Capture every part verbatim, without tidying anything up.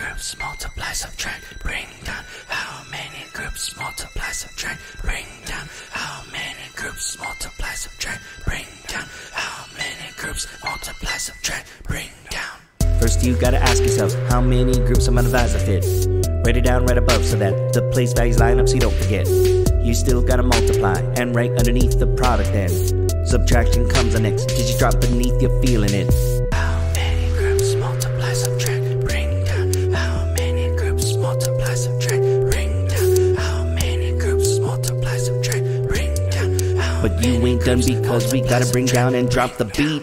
groups multiply, subtract, bring down. How many groups multiply, subtract, bring down. How many groups multiply, subtract, bring down. How many groups multiply, subtract, bring down. First you gotta ask yourself, how many groups amount of values I fit? Write it down right above so that the place values line up so you don't forget. You still gotta multiply and write underneath the product then. Subtraction comes the next digit drop beneath, you're feeling it. But you ain't done because we gotta bring down and drop the beat.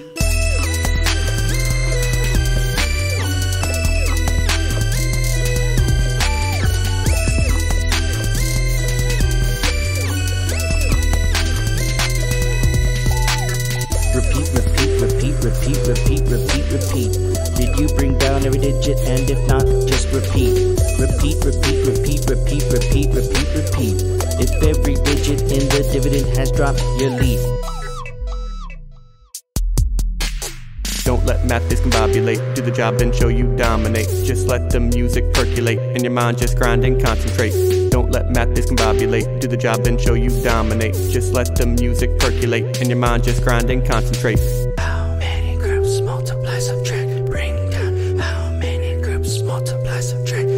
Repeat, repeat, repeat, repeat, repeat, repeat, repeat. Did you bring down every digit? And if not, just repeat. Repeat, repeat, repeat, repeat, repeat, repeat, repeat. If every digit in the dividend has dropped, you're leaf. Don't let math discombobulate. Do the job and show you dominate. Just let the music percolate. In your mind, just grind and concentrate. Don't let math discombobulate. Do the job and show you dominate. Just let the music percolate. In your mind, just grind and concentrate. How many groups multiply, subtract, bring down? How many groups multiply, subtract?